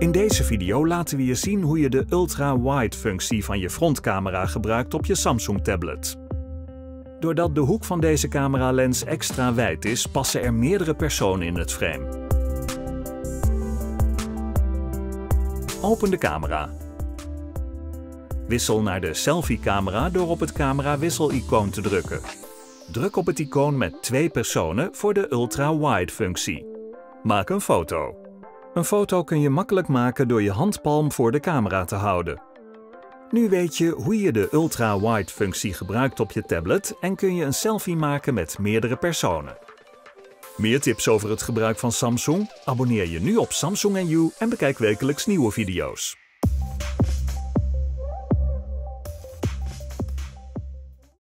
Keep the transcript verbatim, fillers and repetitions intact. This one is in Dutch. In deze video laten we je zien hoe je de Ultra Wide functie van je frontcamera gebruikt op je Samsung tablet. Doordat de hoek van deze cameralens extra wijd is, passen er meerdere personen in het frame. Open de camera. Wissel naar de selfie-camera door op het camera-wissel-icoon te drukken. Druk op het icoon met twee personen voor de ultra-wide functie. Maak een foto. Een foto kun je makkelijk maken door je handpalm voor de camera te houden. Nu weet je hoe je de ultra-wide functie gebruikt op je tablet en kun je een selfie maken met meerdere personen. Meer tips over het gebruik van Samsung? Abonneer je nu op Samsung en You en bekijk wekelijks nieuwe video's.